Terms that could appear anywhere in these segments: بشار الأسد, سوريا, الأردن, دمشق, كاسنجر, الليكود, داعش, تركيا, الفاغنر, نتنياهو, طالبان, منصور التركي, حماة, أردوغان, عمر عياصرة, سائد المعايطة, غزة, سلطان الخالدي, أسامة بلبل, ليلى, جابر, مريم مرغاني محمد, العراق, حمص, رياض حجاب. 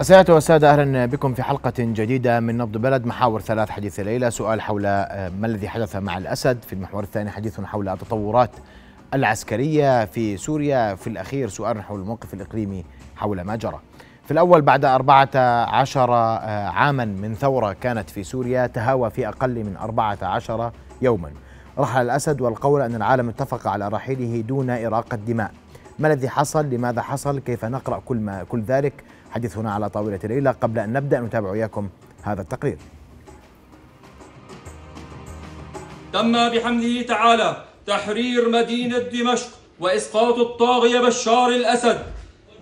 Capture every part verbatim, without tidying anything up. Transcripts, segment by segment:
السيدات والسادة، أهلا بكم في حلقة جديدة من نبض بلد. محاور ثلاث حديث الليلة: سؤال حول ما الذي حدث مع الأسد، في المحور الثاني حديث حول التطورات العسكرية في سوريا، في الأخير سؤال حول الموقف الإقليمي حول ما جرى. في الأول، بعد أربعة عشر عاما من ثورة كانت في سوريا تهاوى في أقل من أربعة عشر يوما رحل الأسد، والقول أن العالم اتفق على رحيله دون إراقة دماء. ما الذي حصل؟ لماذا حصل؟ كيف نقرأ كل ما كل ذلك؟ حديثنا على طاولة ليلى. قبل أن نبدأ نتابع إياكم هذا التقرير. تم بحمده تعالى تحرير مدينة دمشق وإسقاط الطاغية بشار الأسد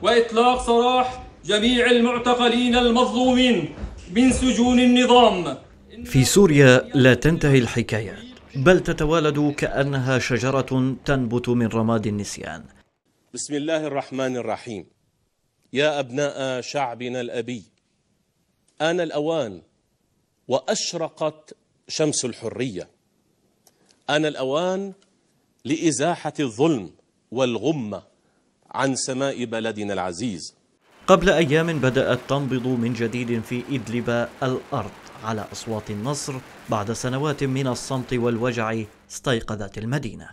وإطلاق سراح جميع المعتقلين المظلومين من سجون النظام. في سوريا لا تنتهي الحكاية، بل تتوالد كأنها شجرة تنبت من رماد النسيان. بسم الله الرحمن الرحيم. يا أبناء شعبنا الأبي، آن الأوان وأشرقت شمس الحرية، آن الأوان لإزاحة الظلم والغمة عن سماء بلدنا العزيز. قبل أيام بدأت تنبض من جديد في إدلب الأرض على أصوات النصر. بعد سنوات من الصمت والوجع استيقظت المدينة.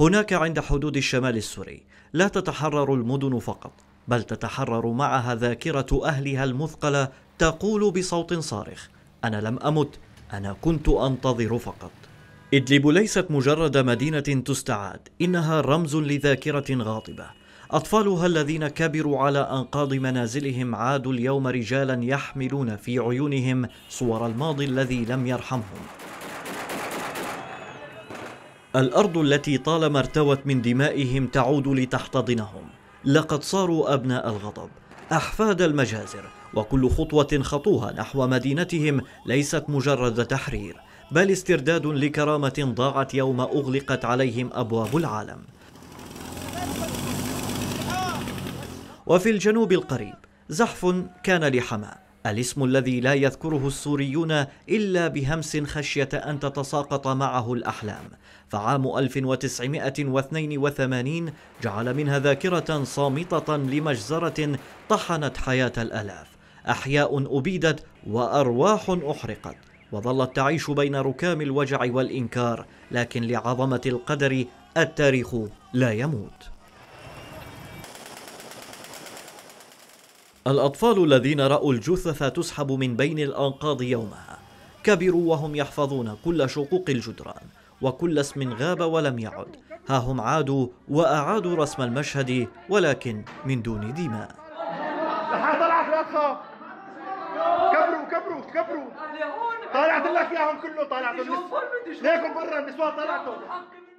هناك عند حدود الشمال السوري لا تتحرر المدن فقط، بل تتحرر معها ذاكرة أهلها المثقلة تقول بصوت صارخ: أنا لم أمت، أنا كنت أنتظر فقط. إدلب ليست مجرد مدينة تستعاد، إنها رمز لذاكرة غاضبة. أطفالها الذين كبروا على أنقاض منازلهم عادوا اليوم رجالا يحملون في عيونهم صور الماضي الذي لم يرحمهم. الأرض التي طالما ارتوت من دمائهم تعود لتحتضنهم. لقد صاروا أبناء الغضب، أحفاد المجازر، وكل خطوة خطوها نحو مدينتهم ليست مجرد تحرير، بل استرداد لكرامة ضاعت يوم أغلقت عليهم أبواب العالم. وفي الجنوب القريب زحف كان لحماة، الاسم الذي لا يذكره السوريون إلا بهمس خشية أن تتساقط معه الأحلام. فعام ألف وتسعمئة واثنين وثمانين جعل منها ذاكرة صامتة لمجزرة طحنت حياة الآلاف. أحياء أبيدت وأرواح أحرقت، وظلت تعيش بين ركام الوجع والإنكار، لكن لعظمة القدر التاريخ لا يموت. الأطفال الذين رأوا الجثث تسحب من بين الأنقاض يومها كبروا وهم يحفظون كل شقوق الجدران وكل اسم غاب ولم يعد. ها هم عادوا وأعادوا رسم المشهد، ولكن من دون دماء. كبروا كبروا كبروا طالعت لك اياهم كله، طالعت ليكم برا النسوان طالعتهم.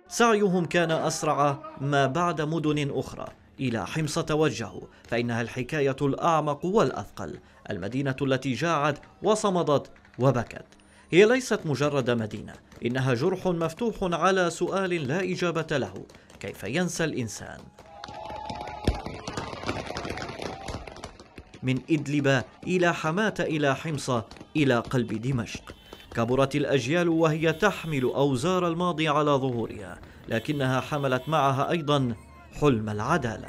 سعيهم كان أسرع ما بعد مدن أخرى. إلى حمص توجهوا، فإنها الحكاية الأعمق والأثقل، المدينة التي جاعت وصمدت وبكت. هي ليست مجرد مدينة، إنها جرح مفتوح على سؤال لا إجابة له: كيف ينسى الإنسان؟ من إدلب إلى حماة إلى حمص إلى قلب دمشق، كبرت الأجيال وهي تحمل أوزار الماضي على ظهورها، لكنها حملت معها أيضا حلم العدالة.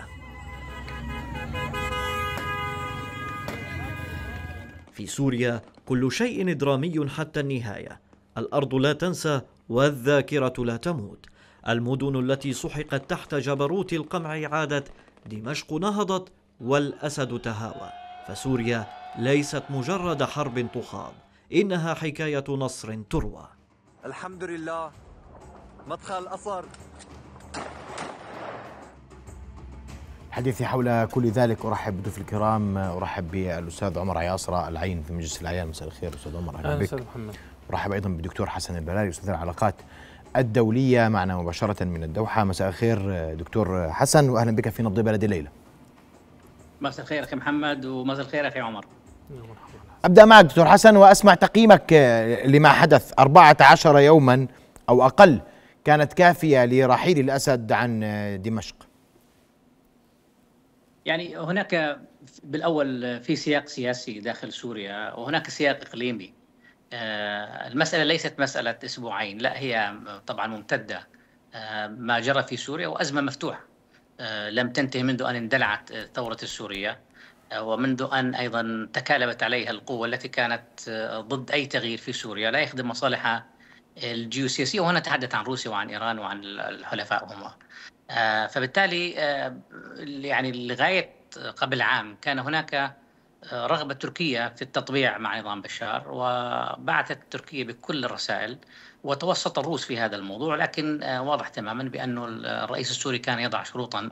في سوريا كل شيء درامي حتى النهاية. الأرض لا تنسى والذاكرة لا تموت. المدن التي سحقت تحت جبروت القمع عادت، دمشق نهضت والأسد تهاوى. فسوريا ليست مجرد حرب تخاض، إنها حكاية نصر تروى. الحمد لله مدخل الأسر. حديثي حول كل ذلك أرحب بضيوف الكرام. أرحب بالأستاذ عمر عياصرة العين في مجلس الأعيان. مساء الخير أستاذ عمر. أهلا بك. أرحب أيضا بالدكتور حسن البلاري أستاذ العلاقات الدولية، معنا مباشرة من الدوحة. مساء الخير دكتور حسن، وأهلا بك في نبض بلد الليلة. مساء الخير أخي محمد، ومساء الخير أخي عمر. أبدأ معك دكتور حسن وأسمع تقييمك لما حدث. أربعة عشر يوما أو أقل كانت كافية لرحيل الأسد عن دمشق. يعني هناك بالأول في سياق سياسي داخل سوريا، وهناك سياق إقليمي. المسألة ليست مسألة أسبوعين، لا، هي طبعا ممتدة. ما جرى في سوريا وأزمة مفتوحة لم تنتهي منذ أن اندلعت الثورة السورية، ومنذ أن أيضا تكالبت عليها القوة التي كانت ضد أي تغيير في سوريا لا يخدم مصالحها الجيوسياسية، وهنا نتحدث عن روسيا وعن إيران وعن الحلفاء هم. فبالتالي يعني لغاية قبل عام كان هناك رغبة تركيا في التطبيع مع نظام بشار، وبعثت تركيا بكل الرسائل وتوسط الروس في هذا الموضوع، لكن واضح تماما بأن الرئيس السوري كان يضع شروطا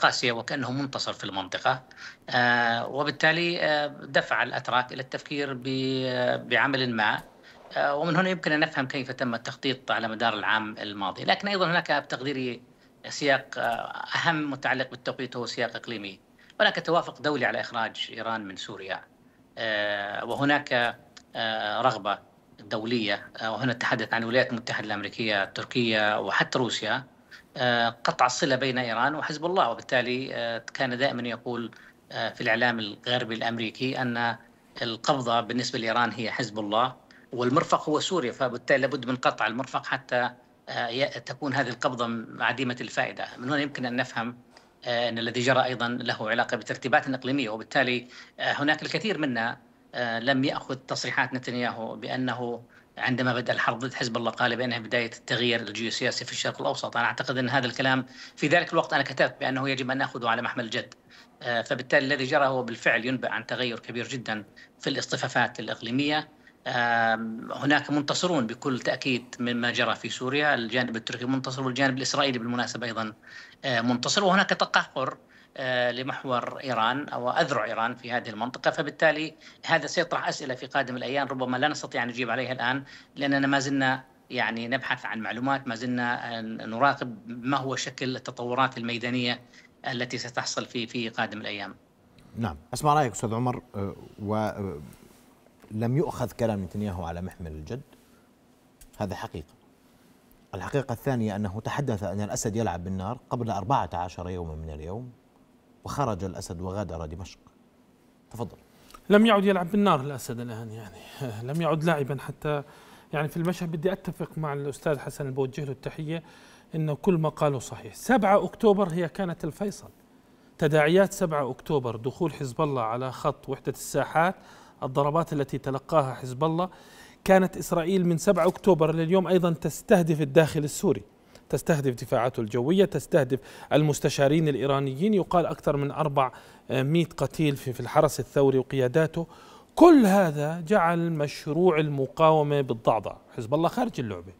قاسية وكأنه منتصر في المنطقة، وبالتالي دفع الأتراك إلى التفكير بعمل ما، ومن هنا يمكن أن نفهم كيف تم التخطيط على مدار العام الماضي. لكن أيضا هناك بتقديري سياق أهم متعلق بالتوقيت هو سياق إقليمي، هناك توافق دولي على إخراج إيران من سوريا، وهناك رغبة دولية، وهنا نتحدث عن الولايات المتحدة الأمريكية، تركيا وحتى روسيا، قطع الصلة بين إيران وحزب الله. وبالتالي كان دائما يقول في الإعلام الغربي الأمريكي أن القبضة بالنسبة لإيران هي حزب الله والمرفق هو سوريا، فبالتالي لابد من قطع المرفق حتى تكون هذه القبضة عديمة الفائدة. من هنا يمكن أن نفهم أن الذي جرى أيضا له علاقة بترتيبات إقليمية، وبالتالي هناك الكثير منا لم يأخذ تصريحات نتنياهو بأنه عندما بدأ الحرب ضد حزب الله قال بأنها بداية التغيير الجيوسياسي في الشرق الأوسط. أنا أعتقد أن هذا الكلام في ذلك الوقت أنا كتبت بأنه يجب أن نأخذه على محمل الجد، فبالتالي الذي جرى هو بالفعل ينبئ عن تغير كبير جدا في الاصطفافات الإقليمية. هناك منتصرون بكل تأكيد مما جرى في سوريا، الجانب التركي منتصر والجانب الإسرائيلي بالمناسبة أيضا منتصر، وهناك تقهقر لمحور إيران أو أذرع إيران في هذه المنطقة. فبالتالي هذا سيطرح أسئلة في قادم الأيام ربما لا نستطيع أن نجيب عليها الآن، لأننا ما زلنا يعني نبحث عن معلومات، ما زلنا نراقب ما هو شكل التطورات الميدانية التي ستحصل في في قادم الأيام. نعم، أسمع رأيك أستاذ عمر. و لم يؤخذ كلام نتنياهو على محمل الجد، هذا حقيقة. الحقيقة الثانية أنه تحدث أن الأسد يلعب بالنار قبل أربعة عشر يوما من اليوم، وخرج الأسد وغادر دمشق. تفضل. لم يعد يلعب بالنار الأسد الآن، يعني لم يعد لاعبا حتى يعني في المشهد. بدي أتفق مع الأستاذ حسن اللي بوجه له التحية أنه كل ما قاله صحيح. سبعة أكتوبر هي كانت الفيصل. تداعيات سبعة أكتوبر دخول حزب الله على خط وحدة الساحات، الضربات التي تلقاها حزب الله، كانت إسرائيل من سبعة أكتوبر لليوم أيضا تستهدف الداخل السوري، تستهدف دفاعاته الجوية، تستهدف المستشارين الإيرانيين، يقال أكثر من أربعمئة قتيل في الحرس الثوري وقياداته. كل هذا جعل مشروع المقاومة بالضعضع. حزب الله خارج اللعبة،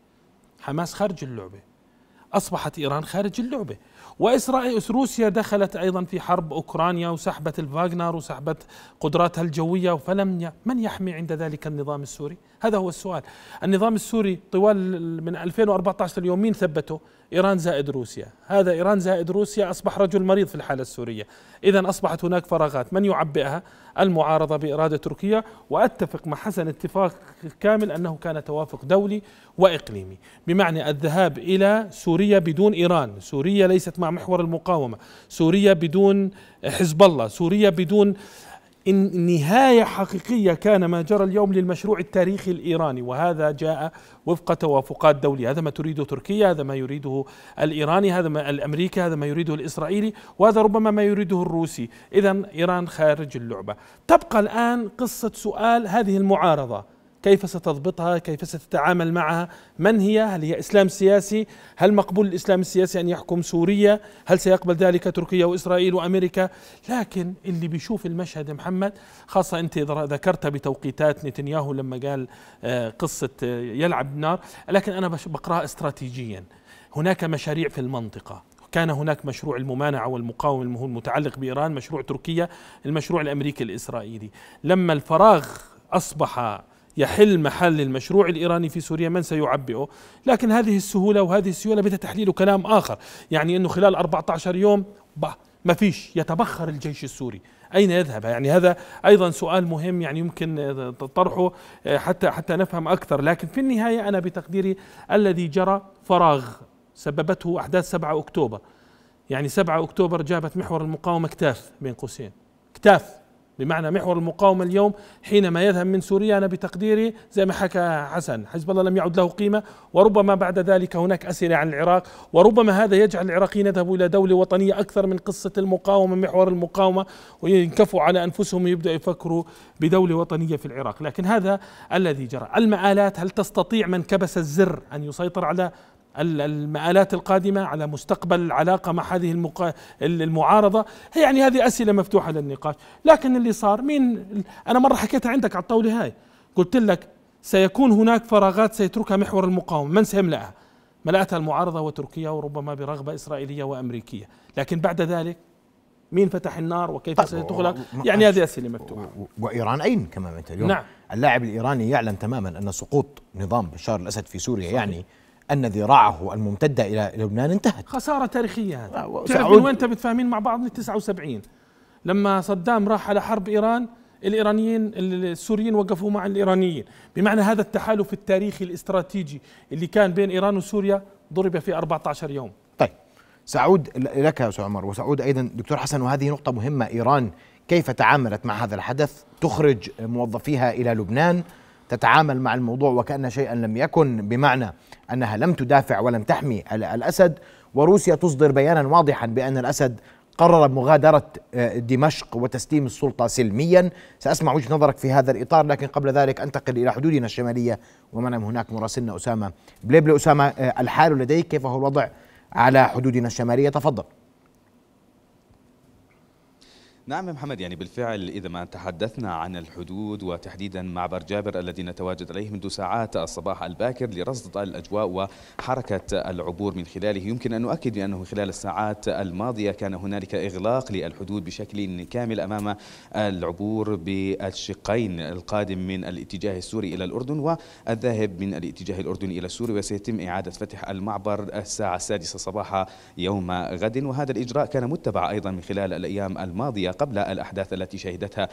حماس خارج اللعبة، أصبحت إيران خارج اللعبة، وإسرائيل روسيا دخلت أيضا في حرب أوكرانيا وسحبت الفاغنر وسحبت قدراتها الجوية، فلم من يحمي عند ذلك النظام السوري؟ هذا هو السؤال. النظام السوري طوال من ألفين وأربعة عشر اليوم مين ثبته؟ إيران زائد روسيا. هذا إيران زائد روسيا أصبح رجل مريض في الحالة السورية. إذا أصبحت هناك فراغات، من يعبئها؟ المعارضة بإرادة تركيا. وأتفق مع حسن اتفاق كامل أنه كان توافق دولي وإقليمي، بمعنى الذهاب إلى سوريا بدون إيران، سوريا ليست مع محور المقاومة، سوريا بدون حزب الله، سوريا بدون إن نهاية حقيقية. كان ما جرى اليوم للمشروع التاريخي الإيراني، وهذا جاء وفق توافقات دولية. هذا ما تريده تركيا، هذا ما يريده الإيراني، هذا ما الأمريكي، هذا ما يريده الإسرائيلي، وهذا ربما ما يريده الروسي. إذن إيران خارج اللعبة. تبقى الآن قصة سؤال هذه المعارضة، كيف ستضبطها؟ كيف ستتعامل معها؟ من هي؟ هل هي إسلام سياسي؟ هل مقبول الإسلام السياسي أن يحكم سوريا؟ هل سيقبل ذلك تركيا وإسرائيل وأمريكا؟ لكن اللي بيشوف المشهد محمد، خاصة أنت ذكرتها بتوقيتات نتنياهو لما قال قصة يلعب بالنار، لكن أنا بقرأها استراتيجيا. هناك مشاريع في المنطقة، كان هناك مشروع الممانعة والمقاومة المتعلق بإيران، مشروع تركيا، المشروع الأمريكي الإسرائيلي. لما الفراغ أصبح يحل محل المشروع الإيراني في سوريا، من سيعبئه؟ لكن هذه السهولة وهذه السيولة بدها تحليل كلام آخر، يعني أنه خلال أربعة عشر يوم ما فيش، يتبخر الجيش السوري، أين يذهب؟ يعني هذا أيضا سؤال مهم يعني يمكن طرحه حتى حتى نفهم أكثر. لكن في النهاية أنا بتقديري الذي جرى فراغ سببته أحداث سبعة أكتوبر، يعني سبعة أكتوبر جابت محور المقاومة اكتاف، بين قوسين اكتاف، بمعنى محور المقاومة اليوم حينما يذهب من سوريا، أنا بتقديري زي ما حكى حسن، حزب الله لم يعد له قيمة، وربما بعد ذلك هناك أسئلة عن العراق، وربما هذا يجعل العراقيين يذهبوا إلى دولة وطنية أكثر من قصة المقاومة، محور المقاومة، وينكفوا على أنفسهم ويبدأوا يفكروا بدولة وطنية في العراق. لكن هذا الذي جرى. المآلات، هل تستطيع من كبس الزر أن يسيطر على المآلات القادمة، على مستقبل العلاقة مع هذه المقا... المعارضة؟ يعني هذه أسئلة مفتوحة للنقاش. لكن اللي صار، مين أنا مرة حكيتها عندك على الطاولة هاي، قلت لك سيكون هناك فراغات سيتركها محور المقاومة، من سيملأها؟ ملأتها المعارضة وتركيا، وربما برغبة إسرائيلية وأمريكية. لكن بعد ذلك مين فتح النار وكيف طيب ستغلق؟ يعني هذه أسئلة مفتوحة. وإيران أين كمان أنت اليوم؟ نعم. اللاعب الإيراني يعلم تماما أن سقوط نظام بشار الأسد في سوريا صحيح. يعني أن ذراعه الممتدة إلى لبنان انتهت. خسارة تاريخية هذه. تعرف من وين أنت بتفاهمين مع بعض؟ من تسعة وسبعين لما صدام راح على حرب إيران، الإيرانيين السوريين وقفوا مع الإيرانيين، بمعنى هذا التحالف التاريخي الاستراتيجي اللي كان بين إيران وسوريا ضرب في أربعة عشر يوم. طيب سأعود لك يا أستاذ عمر، وسأعود أيضا دكتور حسن، وهذه نقطة مهمة. إيران كيف تعاملت مع هذا الحدث؟ تخرج موظفيها إلى لبنان، تتعامل مع الموضوع وكأن شيئا لم يكن، بمعنى أنها لم تدافع ولم تحمي الأسد. وروسيا تصدر بيانا واضحا بأن الأسد قرر مغادرة دمشق وتسليم السلطة سلميا. سأسمع وجه نظرك في هذا الإطار، لكن قبل ذلك أنتقل إلى حدودنا الشمالية ومعنا هناك مراسلنا أسامة بلبل. أسامة، الحال لديك كيف هو الوضع على حدودنا الشمالية؟ تفضل. نعم محمد، يعني بالفعل إذا ما تحدثنا عن الحدود وتحديدا معبر جابر الذي نتواجد عليه منذ ساعات الصباح الباكر لرصد الأجواء وحركة العبور من خلاله، يمكن أن نؤكد بأنه خلال الساعات الماضية كان هنالك إغلاق للحدود بشكل كامل أمام العبور بالشقين، القادم من الاتجاه السوري إلى الأردن والذاهب من الاتجاه الأردني إلى سوريا، وسيتم إعادة فتح المعبر الساعة السادسة صباحا يوم غد. وهذا الإجراء كان متبع أيضا من خلال الأيام الماضية قبل الأحداث التي شهدتها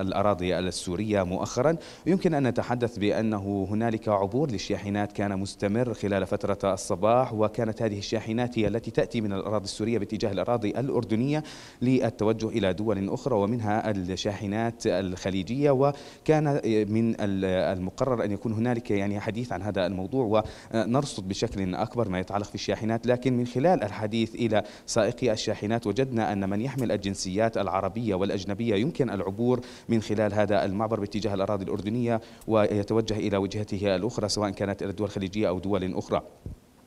الأراضي السورية مؤخرا. يمكن أن نتحدث بأنه هنالك عبور للشاحنات كان مستمر خلال فترة الصباح، وكانت هذه الشاحنات هي التي تأتي من الأراضي السورية باتجاه الأراضي الأردنية للتوجه إلى دول أخرى، ومنها الشاحنات الخليجية. وكان من المقرر أن يكون هنالك يعني حديث عن هذا الموضوع ونرصد بشكل أكبر ما يتعلق في الشاحنات، لكن من خلال الحديث إلى سائقي الشاحنات وجدنا أن من يحمل الجنسية العربية والأجنبية يمكن العبور من خلال هذا المعبر باتجاه الأراضي الأردنية ويتوجه إلى وجهته الأخرى، سواء كانت إلى الدول الخليجية أو دول أخرى.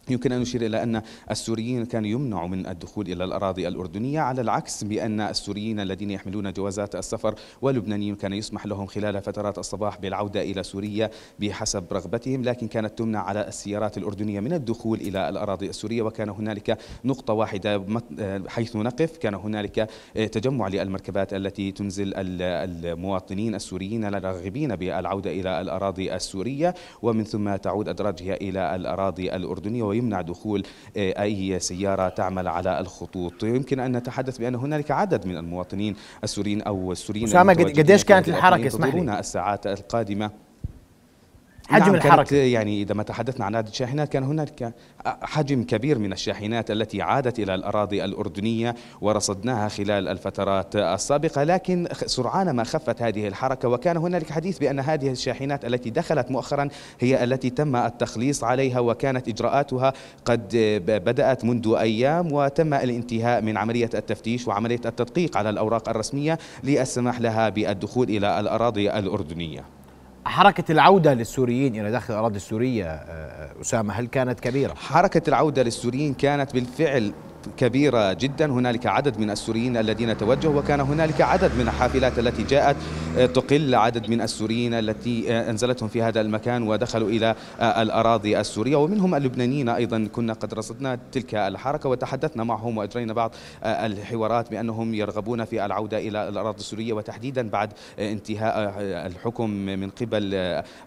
يمكن أن نشير إلى أن السوريين كانوا يمنعوا من الدخول إلى الأراضي الأردنية، على العكس بأن السوريين الذين يحملون جوازات السفر واللبنانيين كان يسمح لهم خلال فترات الصباح بالعودة إلى سوريا بحسب رغبتهم، لكن كانت تمنع على السيارات الأردنية من الدخول إلى الأراضي السورية. وكان هنالك نقطة واحدة حيث نقف، كان هنالك تجمع للمركبات التي تنزل المواطنين السوريين الراغبين بالعودة إلى الأراضي السورية، ومن ثم تعود أدراجها إلى الأراضي الأردنية، يمنع دخول أي سيارة تعمل على الخطوط. يمكن أن نتحدث بأن هنالك عدد من المواطنين السوريين أو السوريين قديش كانت الحركة؟ اسمح لي الساعات القادمة حجم الحركة. يعني إذا ما تحدثنا عن عدد الشاحنات كان هناك حجم كبير من الشاحنات التي عادت إلى الأراضي الأردنية ورصدناها خلال الفترات السابقة، لكن سرعان ما خفت هذه الحركة. وكان هناك حديث بأن هذه الشاحنات التي دخلت مؤخرا هي التي تم التخليص عليها، وكانت إجراءاتها قد بدأت منذ أيام، وتم الانتهاء من عملية التفتيش وعملية التدقيق على الأوراق الرسمية للسماح لها بالدخول إلى الأراضي الأردنية. حركة العودة للسوريين إلى داخل الأراضي السورية أسامة، هل كانت كبيرة؟ حركة العودة للسوريين كانت بالفعل كبيرة جدا، هنالك عدد من السوريين الذين توجهوا، وكان هنالك عدد من الحافلات التي جاءت تقل عدد من السوريين التي أنزلتهم في هذا المكان ودخلوا إلى الأراضي السورية، ومنهم اللبنانيين أيضا. كنا قد رصدنا تلك الحركة وتحدثنا معهم وأجرينا بعض الحوارات بأنهم يرغبون في العودة إلى الأراضي السورية، وتحديدا بعد انتهاء الحكم من قبل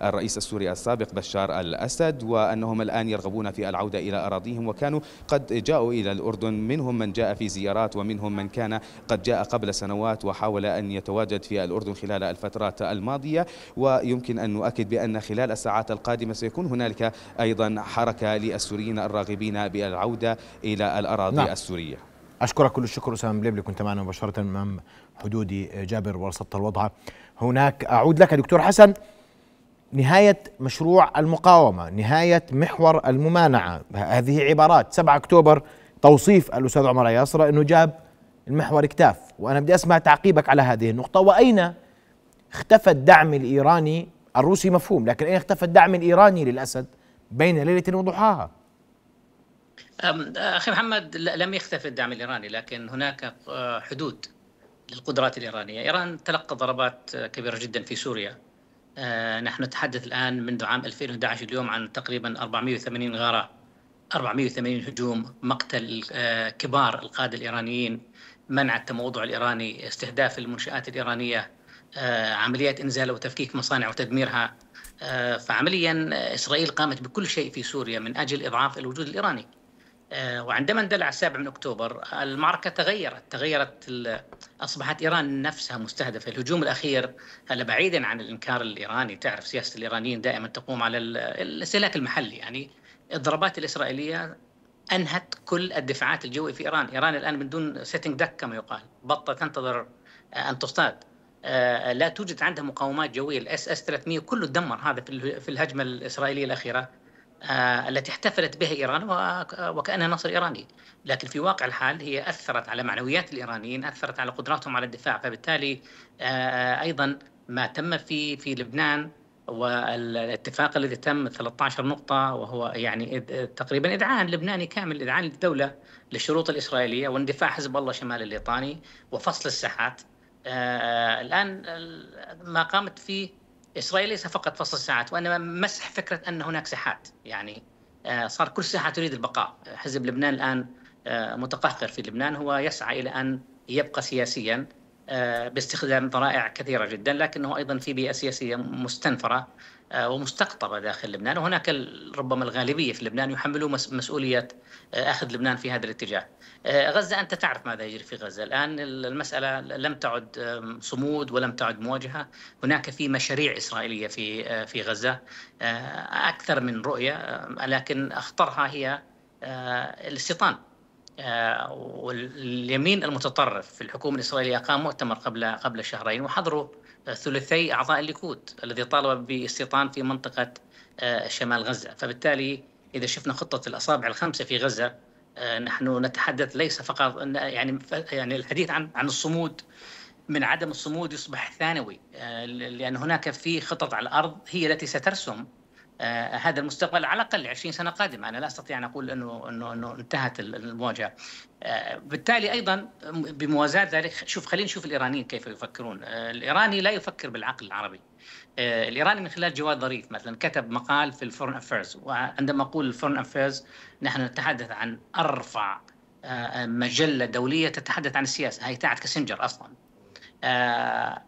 الرئيس السوري السابق بشار الأسد، وأنهم الآن يرغبون في العودة إلى أراضيهم. وكانوا قد جاءوا إلى الأردن، منهم من جاء في زيارات، ومنهم من كان قد جاء قبل سنوات وحاول أن يتواجد في الأردن خلال الفترات الماضية. ويمكن أن نؤكد بأن خلال الساعات القادمة سيكون هنالك أيضا حركة للسوريين الراغبين بالعودة إلى الأراضي نعم. السورية. أشكرك كل الشكر أسامة بلبل، كنت معنا مباشرة أمام حدودي جابر ورصدت الوضع هناك. أعود لك دكتور حسن، نهاية مشروع المقاومة، نهاية محور الممانعة، هذه عبارات سبعة أكتوبر توصيف الأستاذ عمر عياصرة أنه جاب المحور اكتاف، وأنا بدي أسمع تعقيبك على هذه النقطة. وأين اختفى الدعم الإيراني؟ الروسي مفهوم، لكن أين اختفى الدعم الإيراني للأسد بين ليلة وضحاها؟ أخي محمد، لم يختفي الدعم الإيراني، لكن هناك حدود للقدرات الإيرانية. إيران تلقى ضربات كبيرة جدا في سوريا. نحن نتحدث الآن منذ عام ألفين وأحد عشر اليوم عن تقريبا أربعمئة وثمانين غارة، أربعمئة وثمانين هجوم، مقتل كبار القادة الإيرانيين، منع التموضع الإيراني، استهداف المنشآت الإيرانية، عمليات إنزال وتفكيك مصانع وتدميرها. فعمليا إسرائيل قامت بكل شيء في سوريا من أجل إضعاف الوجود الإيراني. وعندما اندلع السابع من أكتوبر المعركة تغيرت تغيرت أصبحت إيران نفسها مستهدفة. الهجوم الأخير، هلا بعيدا عن الإنكار الإيراني، تعرف سياسة الإيرانيين دائما تقوم على الاستهلاك المحلي، يعني الضربات الإسرائيلية أنهت كل الدفاعات الجوية في إيران. إيران الآن من دون سيتنج دك كما يقال، بطة تنتظر أن تصطاد، لا توجد عندها مقاومات جوية. الإس إس ثلاثمئة كله تدمر، هذا في الهجمة الإسرائيلية الأخيرة التي احتفلت بها إيران وكأنها نصر إيراني، لكن في واقع الحال هي أثرت على معنويات الإيرانيين، أثرت على قدراتهم على الدفاع. فبالتالي أيضا ما تم في في لبنان والاتفاق الذي تم ثلاث عشرة نقطة، وهو يعني تقريبا إذعان لبناني كامل، إذعان للدولة للشروط الإسرائيلية واندفاع حزب الله شمال الليطاني وفصل الساحات. الآن ما قامت فيه إسرائيل ليس فقط فصل الساحات، وإنما مسح فكرة أن هناك ساحات، يعني صار كل ساحة تريد البقاء. حزب لبنان الآن متقهقر في لبنان، هو يسعى إلى أن يبقى سياسيا باستخدام ذرائع كثيرة جدا، لكنه أيضا في بيئة سياسية مستنفرة ومستقطبة داخل لبنان، وهناك ربما الغالبية في لبنان يحملوا مسؤولية أخذ لبنان في هذا الاتجاه. غزة أنت تعرف ماذا يجري في غزة الآن، المسألة لم تعد صمود ولم تعد مواجهة، هناك في مشاريع إسرائيلية في في غزة أكثر من رؤية، لكن أخطرها هي الاستيطان. واليمين المتطرف في الحكومة الإسرائيلية قام مؤتمر قبل قبل شهرين، وحضروا ثلثي أعضاء الليكود الذي طالب باستيطان في منطقة شمال غزة. فبالتالي إذا شفنا خطة الأصابع الخمسة في غزة، نحن نتحدث ليس فقط يعني يعني الحديث عن عن الصمود، من عدم الصمود يصبح ثانوي، لأن هناك في خطط على الأرض هي التي سترسم هذا المستقبل على الأقل عشرين سنة قادمة. أنا لا أستطيع أن أقول أنه, إنه, إنه انتهت المواجهة. بالتالي أيضا بموازاة ذلك، شوف خلينا نشوف الإيرانيين كيف يفكرون. الإيراني لا يفكر بالعقل العربي. الإيراني من خلال جواد ظريف مثلا كتب مقال في الفورن أفيرز، وعندما أقول الفورن أفيرز نحن نتحدث عن أرفع مجلة دولية تتحدث عن السياسة، هي تاعت كاسنجر أصلا،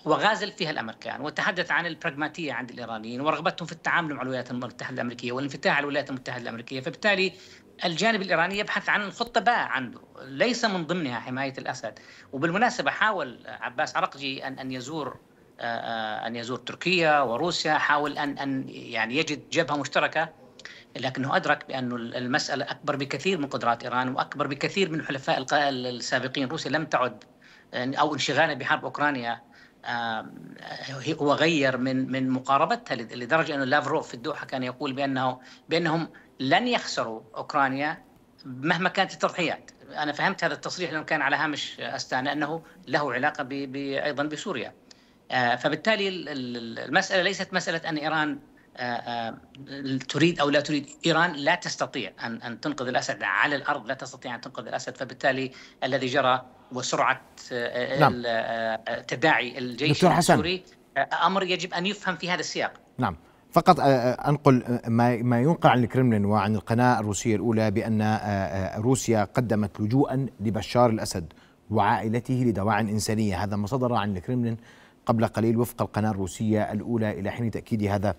وغازل فيها الأمريكان، وتحدث عن البراغماتية عند الإيرانيين ورغبتهم في التعامل مع الولايات المتحدة الأمريكية والانفتاح على الولايات المتحدة الأمريكية. فبالتالي الجانب الإيراني يبحث عن خطة باء عنده، ليس من ضمنها حماية الأسد. وبالمناسبة حاول عباس عرقجي أن أن يزور أن يزور تركيا وروسيا، حاول أن أن يعني يجد جبهة مشتركة، لكنه أدرك بأن المسألة أكبر بكثير من قدرات إيران وأكبر بكثير من الحلفاء السابقين. روسيا لم تعد أو انشغالها بحرب أوكرانيا هو غير من من مقاربتها، لدرجة أن لافروف في الدوحة كان يقول بأنه بأنهم لن يخسروا أوكرانيا مهما كانت التضحيات. أنا فهمت هذا التصريح لأنه كان على هامش أستانة أنه له علاقة أيضا بسوريا. فبالتالي المسألة ليست مسألة أن إيران تريد أو لا تريد، إيران لا تستطيع أن أن تنقذ الأسد على الأرض، لا تستطيع أن تنقذ الأسد. فبالتالي الذي جرى وسرعة نعم. تداعي الجيش السوري أمر يجب أن يفهم في هذا السياق. نعم، فقط أنقل ما ينقل عن الكرملين وعن القناة الروسية الأولى بأن روسيا قدمت لجوءا لبشار الأسد وعائلته لدواعٍ إنسانية، هذا ما صدر عن الكرملين قبل قليل وفق القناة الروسية الأولى إلى حين تأكيد هذا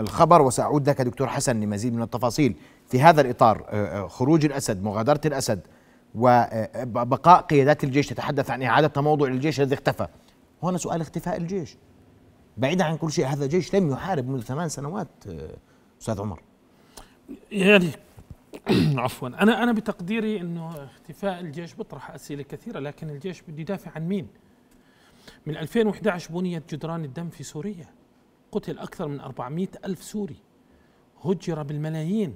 الخبر. وسأعود لك دكتور حسن لمزيد من التفاصيل في هذا الإطار. خروج الأسد، مغادرة الأسد، وبقاء قيادات الجيش، تتحدث عن إعادة تموضع الجيش الذي اختفى. هنا سؤال اختفاء الجيش بعيدا عن كل شيء، هذا جيش لم يحارب منذ ثمان سنوات أستاذ عمر. يعني عفوا أنا أنا بتقديري أنه اختفاء الجيش بطرح أسئلة كثيرة، لكن الجيش بده يدافع عن مين؟ من ألفين وإحدى عشر بنيت جدران الدم في سوريا، قتل أكثر من أربعمئة ألف سوري، هجر بالملايين،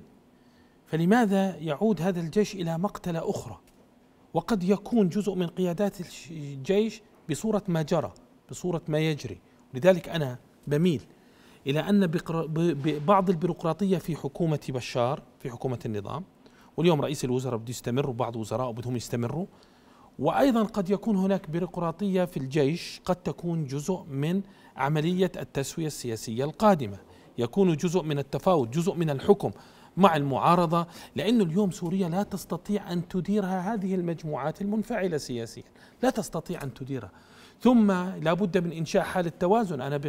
فلماذا يعود هذا الجيش إلى مقتلة أخرى؟ وقد يكون جزء من قيادات الجيش بصورة ما جرى، بصورة ما يجري. لذلك أنا بميل إلى أن بعض البيروقراطية في حكومة بشار، في حكومة النظام، واليوم رئيس الوزراء بده يستمر وبعض وزراء بدهم يستمروا، وأيضا قد يكون هناك بيروقراطية في الجيش قد تكون جزء من عملية التسوية السياسية القادمة، يكون جزء من التفاوض، جزء من الحكم مع المعارضة، لأنه اليوم سوريا لا تستطيع أن تديرها هذه المجموعات المنفعلة سياسيا، لا تستطيع أن تديرها. ثم لابد من إنشاء حالة توازن. أنا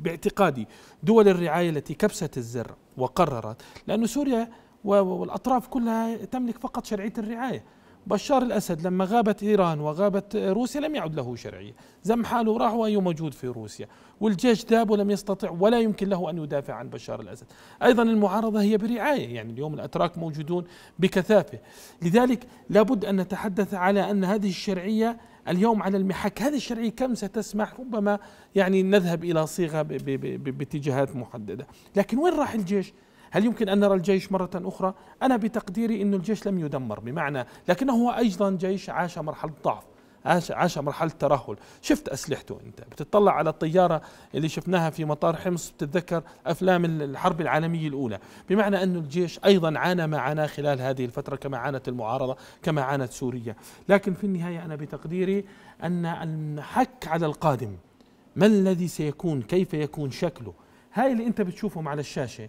باعتقادي دول الرعاية التي كبست الزر وقررت، لأن سوريا والأطراف كلها تملك فقط شرعية الرعاية. بشار الأسد لما غابت إيران وغابت روسيا لم يعد له شرعية، زم حاله راح وهي موجود في روسيا، والجيش ذاب ولم يستطع ولا يمكن له أن يدافع عن بشار الأسد. أيضا المعارضة هي برعاية، يعني اليوم الأتراك موجودون بكثافة. لذلك لابد أن نتحدث على أن هذه الشرعية اليوم على المحك، هذه الشرعية كم ستسمح؟ ربما يعني نذهب إلى صيغة باتجاهات محددة، لكن وين راح الجيش؟ هل يمكن أن نرى الجيش مرة أخرى؟ أنا بتقديري أن الجيش لم يدمر بمعنى، لكنه هو أيضا جيش عاش مرحلة ضعف، عاش, عاش مرحلة ترهل. شفت أسلحته، أنت بتطلع على الطيارة اللي شفناها في مطار حمص بتتذكر أفلام الحرب العالمية الأولى، بمعنى أن الجيش أيضا عانى ما عاناه خلال هذه الفترة، كما عانت المعارضة، كما عانت سوريا. لكن في النهاية أنا بتقديري أن الحك على القادم، ما الذي سيكون، كيف يكون شكله؟ هاي اللي أنت بتشوفهم على الشاشة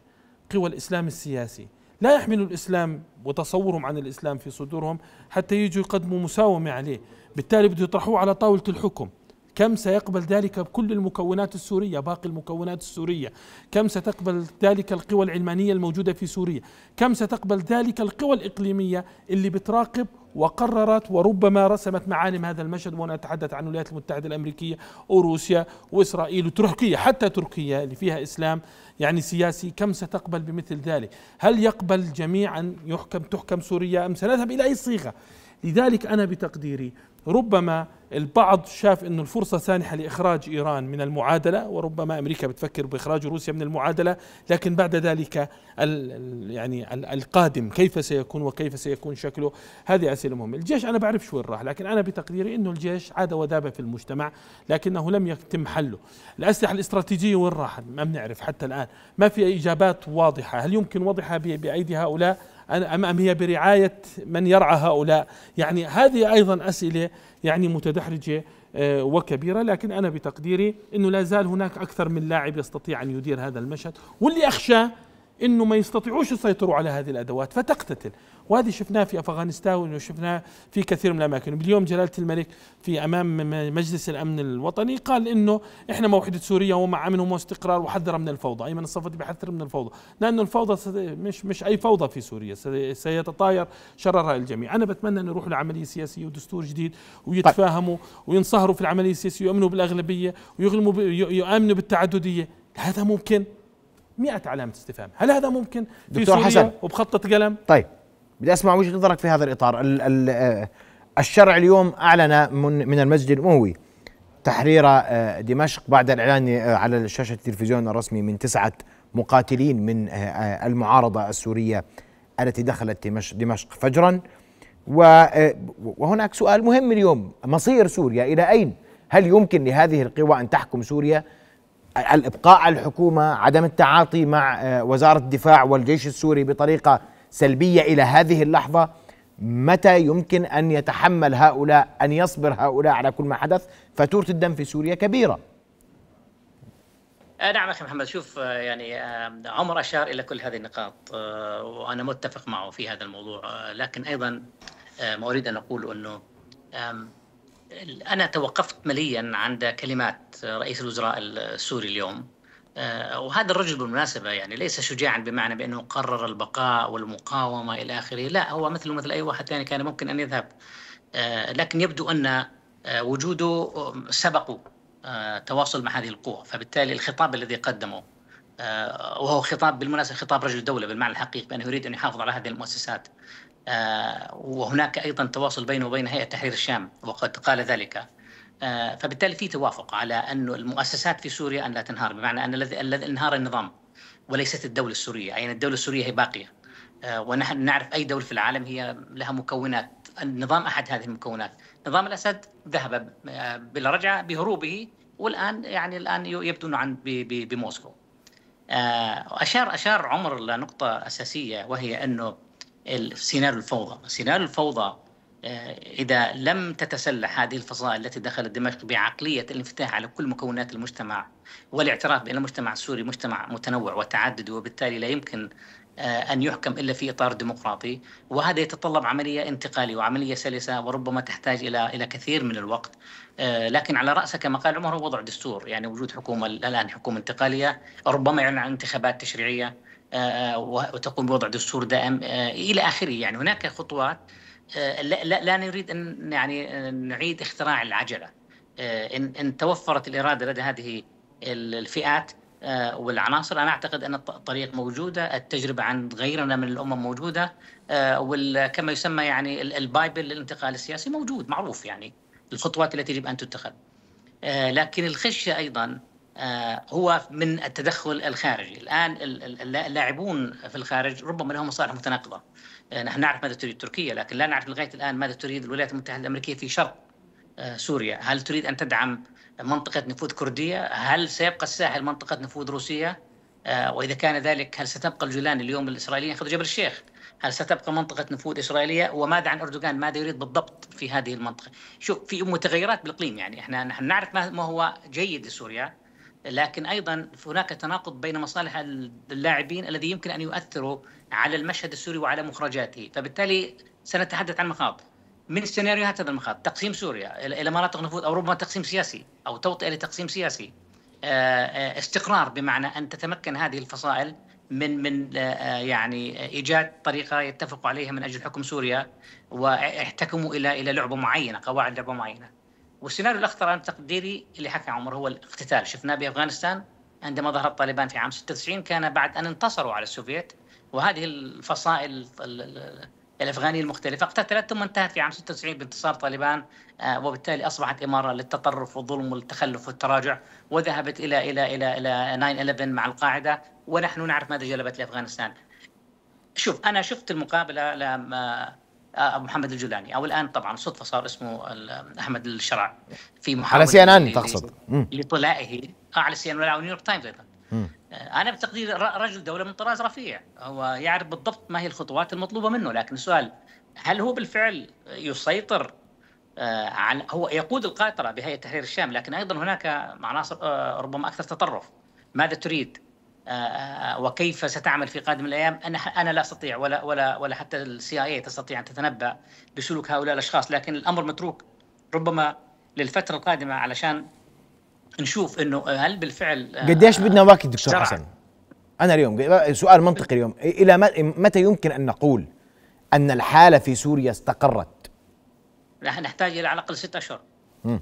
قوى الإسلام السياسي، لا يحملوا الإسلام وتصورهم عن الإسلام في صدورهم حتى يجوا يقدموا مساومة عليه، بالتالي بده يطرحوه على طاولة الحكم. كم سيقبل ذلك بكل المكونات السورية، باقي المكونات السورية؟ كم ستقبل ذلك القوى العلمانية الموجودة في سوريا؟ كم ستقبل ذلك القوى الإقليمية اللي بتراقب وقررت وربما رسمت معالم هذا المشهد؟ وانا اتحدث عن الولايات المتحده الامريكيه وروسيا واسرائيل وتركيا، حتى تركيا اللي فيها اسلام يعني سياسي، كم ستقبل بمثل ذلك؟ هل يقبل جميعا يحكم تحكم سوريا ام سنذهب الى اي صيغه؟ لذلك انا بتقديري ربما البعض شاف انه الفرصه سانحه لاخراج ايران من المعادله، وربما امريكا بتفكر باخراج روسيا من المعادله، لكن بعد ذلك ال يعني ال القادم كيف سيكون وكيف سيكون شكله؟ هذه اسئله مهمه. الجيش انا بعرف شو وين راح، لكن انا بتقديري انه الجيش عاد وذاب في المجتمع، لكنه لم يتم حله. الاسلحه الاستراتيجيه وين راحت؟ ما بنعرف حتى الان، ما في اجابات واضحه، هل يمكن وضعها بايدي هؤلاء أم هي برعاية من يرعى هؤلاء؟ يعني هذه أيضا أسئلة يعني متدحرجة وكبيرة، لكن أنا بتقديري أنه لا زال هناك أكثر من لاعب يستطيع أن يدير هذا المشهد، واللي أخشى أنه ما يستطيعوش يسيطروا على هذه الأدوات فتقتتل، وهذه شفناه في أفغانستان وشفناه في كثير من الأماكن. اليوم جلالة الملك في أمام مجلس الأمن الوطني قال أنه إحنا مع وحدة سوريا ومع أمنهم واستقرار، وحذر من الفوضى. أيمن الصفدي بيحذر من الفوضى، لأنه الفوضى مش مش أي فوضى في سوريا، سيتطاير شررها الجميع. أنا بتمنى أن يروحوا لعملية سياسية ودستور جديد ويتفاهموا وينصهروا في العملية السياسية ويؤمنوا بالأغلبية ويغلموا يؤمنوا بالتعددية. هذا ممكن؟ مئة علامة استفهام. هل هذا ممكن في دكتور سوريا حسن وبخطة قلم؟ طيب بدي أسمع وجهة نظرك في هذا الإطار. ال ال الشرع اليوم أعلن من, من المسجد الأموي تحرير دمشق بعد الإعلان على شاشة التلفزيون الرسمي من تسعة مقاتلين من المعارضة السورية التي دخلت دمشق فجرا. وهناك سؤال مهم اليوم، مصير سوريا إلى أين؟ هل يمكن لهذه القوى أن تحكم سوريا؟ الإبقاء على الحكومة، عدم التعاطي مع وزارة الدفاع والجيش السوري بطريقة سلبية إلى هذه اللحظة، متى يمكن أن يتحمل هؤلاء، أن يصبر هؤلاء على كل ما حدث؟ فاتورة الدم في سوريا كبيرة. نعم أخي محمد، شوف يعني عمر أشار إلى كل هذه النقاط وأنا متفق معه في هذا الموضوع، لكن أيضا ما أريد أن أقول أنه أنا توقفت مليا عند كلمات رئيس الوزراء السوري اليوم، وهذا الرجل بالمناسبة يعني ليس شجاعا بمعنى بأنه قرر البقاء والمقاومة إلى آخره، لا، هو مثله مثل أي واحد ثاني كان ممكن أن يذهب، لكن يبدو أن وجوده سبقه تواصل مع هذه القوى، فبالتالي الخطاب الذي قدمه وهو خطاب بالمناسبة خطاب رجل الدولة بالمعنى الحقيقي، بأنه يريد أن يحافظ على هذه المؤسسات. وهناك أيضا تواصل بينه وبين هيئة تحرير الشام وقد قال ذلك. فبالتالي في توافق على أن المؤسسات في سوريا أن لا تنهار، بمعنى أن الذي انهار النظام وليست الدولة السورية، يعني الدولة السورية هي باقية. ونحن نعرف أي دولة في العالم هي لها مكونات، النظام أحد هذه المكونات. نظام الأسد ذهب بالرجعة بهروبه، والآن يعني الآن يبدو أنه بموسكو. أشار أشار عمر لنقطة أساسية، وهي أنه السيناريو الفوضى، سيناريو الفوضى إذا لم تتسلح هذه الفصائل التي دخلت دمشق بعقلية الانفتاح على كل مكونات المجتمع والاعتراف بأن المجتمع السوري مجتمع متنوع وتعدد، وبالتالي لا يمكن أن يحكم إلا في إطار ديمقراطي، وهذا يتطلب عملية انتقالية وعملية سلسة وربما تحتاج إلى إلى كثير من الوقت. لكن على رأسها كما قال عمر هو وضع دستور، يعني وجود حكومة الآن حكومة انتقالية، ربما يعلن عن انتخابات تشريعية وتقوم بوضع دستور دائم إلى آخره. يعني هناك خطوات، لا, لا, لا نريد أن يعني نعيد اختراع العجلة. إن, إن توفرت الإرادة لدى هذه الفئات والعناصر، أنا أعتقد أن الطريق موجودة، التجربة عن غيرنا من الأمم موجودة، وكما يسمى يعني البايبل للانتقال السياسي موجود معروف، يعني الخطوات التي يجب أن تتخذ. لكن الخشية أيضا هو من التدخل الخارجي. الآن اللاعبون في الخارج ربما لهم مصالح متناقضة. نحن نعرف ماذا تريد تركيا، لكن لا نعرف لغاية الآن ماذا تريد الولايات المتحدة الأمريكية في شرق سوريا. هل تريد أن تدعم منطقة نفوذ كردية؟ هل سيبقى الساحل منطقة نفوذ روسية؟ وإذا كان ذلك هل ستبقى الجولان؟ اليوم الإسرائيليين يأخذوا جبل الشيخ، هل ستبقى منطقة نفوذ إسرائيلية؟ وماذا عن أردوغان؟ ماذا يريد بالضبط في هذه المنطقة؟ شوف، في متغيرات بالإقليم، يعني احنا نحن نعرف ما هو جيد لسوريا، لكن أيضا هناك تناقض بين مصالح اللاعبين الذي يمكن أن يؤثروا على المشهد السوري وعلى مخرجاته. فبالتالي سنتحدث عن مخاض من السيناريوهات. هذا المخاض تقسيم سوريا إلى مناطق نفوذ، أو ربما تقسيم سياسي أو توطئة لتقسيم سياسي، استقرار بمعنى أن تتمكن هذه الفصائل من من يعني إيجاد طريقة يتفق عليها من أجل حكم سوريا ويحتكموا إلى إلى لعبة معينة، قواعد لعبة معينة. والسيناريو الأخطر أنا تقديري اللي حكى عمر هو الاقتتال. شفناه بأفغانستان عندما ظهر الطالبان في عام ستة وتسعين، كان بعد أن انتصروا على السوفييت، وهذه الفصائل الأفغانية المختلفة اقتتلت ثم انتهت في عام ستة وتسعين بانتصار طالبان، وبالتالي أصبحت إمارة للتطرف والظلم والتخلف والتراجع، وذهبت إلى إلى إلى إلى تسعة إحدى عشر مع القاعدة، ونحن نعرف ماذا جلبت لأفغانستان. شوف، أنا شفت المقابلة لما أبو محمد الجولاني، أو الآن طبعا صدفة صار اسمه أحمد الشرع في محاولة على سي إن إن تقصد لطلائه على سي إن إن أو نيويورك تايمز أيضا. أنا بتقدير رجل دولة من طراز رفيع، هو يعرف بالضبط ما هي الخطوات المطلوبة منه، لكن السؤال هل هو بالفعل يسيطر على، هو يقود القاطرة بهيئة تحرير الشام، لكن أيضا هناك عناصر ربما أكثر تطرف. ماذا تريد وكيف ستعمل في قادم الأيام؟ أنا أنا لا أستطيع ولا ولا ولا حتى السي آي إيه تستطيع أن تتنبأ بسلوك هؤلاء الأشخاص، لكن الأمر متروك ربما للفترة القادمة علشان نشوف إنه هل بالفعل قديش بدنا وقت. دكتور حسن، أنا اليوم سؤال منطقي اليوم، إلى متى يمكن أن نقول أن الحالة في سوريا استقرت؟ نحن نحتاج إلى على الأقل ست أشهر. امم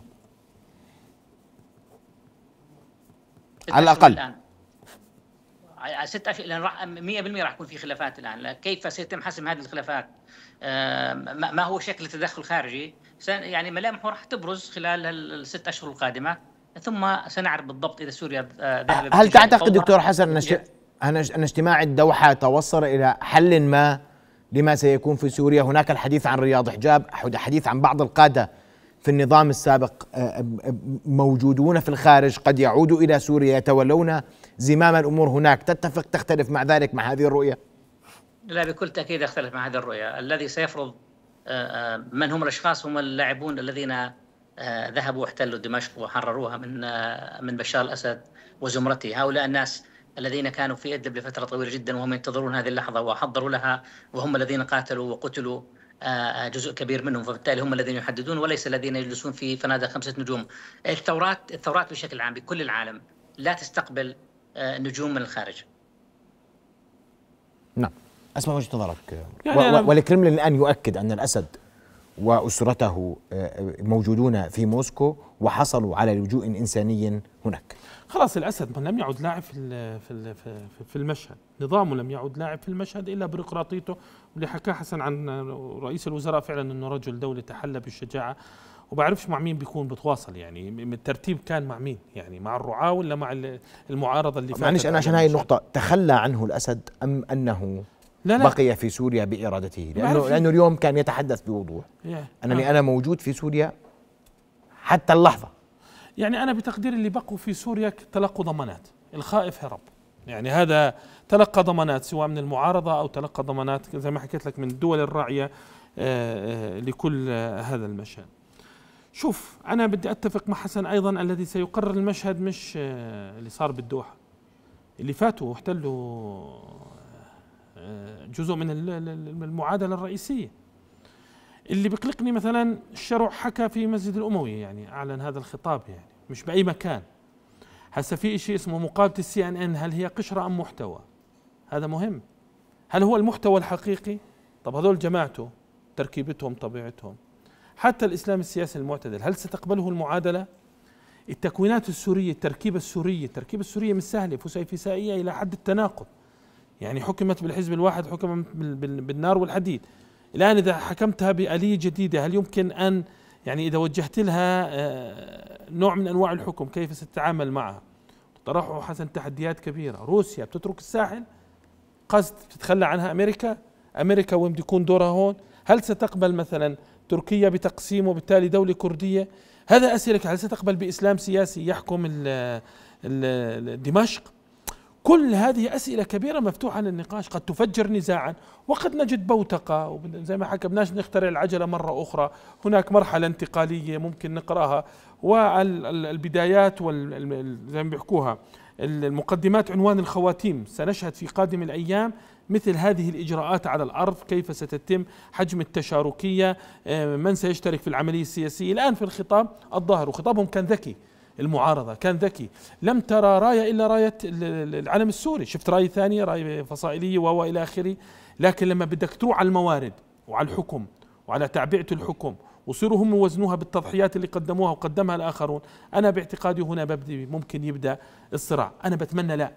على الأقل الآن. ست أشهر، لأن مئة بالمئة راح يكون في خلافات الآن، كيف سيتم حسم هذه الخلافات؟ ما هو شكل التدخل الخارجي؟ يعني ملامحه راح تبرز خلال الست أشهر القادمة، ثم سنعرف بالضبط إذا سوريا ذهبت. هل تعتقد دكتور حسن أن اجتماع الدوحة توصل إلى حل ما لما سيكون في سوريا؟ هناك الحديث عن رياض حجاب، حديث عن بعض القادة في النظام السابق موجودون في الخارج، قد يعودوا إلى سوريا يتولون زمام الأمور هناك. تتفق تختلف مع ذلك مع هذه الرؤية؟ لا، بكل تأكيد أختلف مع هذه الرؤية. الذي سيفرض من هم الأشخاص هم اللاعبون الذين ذهبوا واحتلوا دمشق وحرروها من من بشار الأسد وزمرته. هؤلاء الناس الذين كانوا في إدلب لفترة طويلة جدا وهم ينتظرون هذه اللحظة وحضروا لها، وهم الذين قاتلوا وقتلوا جزء كبير منهم، فبالتالي هم الذين يحددون وليس الذين يجلسون في فنادق خمسة نجوم. الثورات الثورات بشكل عام بكل العالم لا تستقبل نجوم من الخارج. نعم، أسمع وجهة نظرك. يعني و... والكرملين الآن يؤكد أن الأسد وأسرته موجودون في موسكو وحصلوا على لجوء إنساني هناك. خلاص الأسد لم يعد لاعب في في المشهد، نظامه لم يعد لاعب في المشهد إلا برقراطيته، واللي حكاه حسن عن رئيس الوزراء فعلا أنه رجل دولة تحلى بالشجاعة، وبعرفش مع مين بيكون بتواصل، يعني الترتيب كان مع مين، يعني مع الرعاة ولا مع المعارضة اللي فاتت؟ معلش أنا عشان هاي النقطة، تخلى عنه الأسد أم أنه لا لا بقي في سوريا بإرادته؟ لأنه لأنه اليوم كان يتحدث بوضوح أنني أنا موجود في سوريا حتى اللحظة، يعني أنا بتقدير اللي بقوا في سوريا تلقوا ضمانات، الخائف هرب، يعني هذا تلقى ضمانات سواء من المعارضة أو تلقى ضمانات زي ما حكيت لك من الدول الراعية لكل هذا المشهد. شوف أنا بدي أتفق مع حسن أيضا، الذي سيقرر المشهد مش اللي صار بالدوحة، اللي فاتوا واحتلوا جزء من المعادلة الرئيسية. اللي بقلقني مثلا الشرع حكى في مسجد الأموي، يعني أعلن هذا الخطاب، يعني مش بأي مكان. هسا في شيء اسمه مقابلة السي إن إن، هل هي قشرة أم محتوى؟ هذا مهم. هل هو المحتوى الحقيقي؟ طب هذول جماعته، تركيبتهم، طبيعتهم، حتى الإسلام السياسي المعتدل هل ستقبله المعادلة؟ التكوينات السورية، التركيبة السورية، التركيبة السورية مش سهلة، فسيفسائية إلى حد التناقض، يعني حكمت بالحزب الواحد، حكمت بالنار والحديد. الآن إذا حكمتها بآلية جديدة هل يمكن أن، يعني إذا وجهت لها نوع من أنواع الحكم كيف ستتعامل معها؟ طرحوا حسن تحديات كبيرة، روسيا بتترك الساحل قصد، بتتخلى عنها أمريكا، أمريكا وين بده يكون دورها هون؟ هل ستقبل مثلا تركيا بتقسيم وبالتالي دولة كردية؟ هذا أسئلة. هل ستقبل بإسلام سياسي يحكم ال ال دمشق؟ كل هذه أسئلة كبيرة مفتوحة للنقاش، قد تفجر نزاعا وقد نجد بوتقة، وزي ما حكى بدناش نخترع العجلة مرة أخرى، هناك مرحلة انتقالية ممكن نقرأها، والبدايات وال زي ما بيحكوها المقدمات عنوان الخواتيم. سنشهد في قادم الأيام مثل هذه الإجراءات على الأرض، كيف ستتم، حجم التشاركية، من سيشترك في العملية السياسية. الآن في الخطاب الظاهر، وخطابهم كان ذكي، المعارضة كان ذكي، لم ترى راية إلا راية العلم السوري، شفت راية ثانية، راية فصائلية وإلى آخره. لكن لما بدك تروح على الموارد وعلى الحكم وعلى تعبئة الحكم وصيروا هم يوزنوها بالتضحيات اللي قدموها وقدمها الآخرون، أنا باعتقادي هنا ببدي ممكن يبدأ الصراع. أنا بتمنى لا،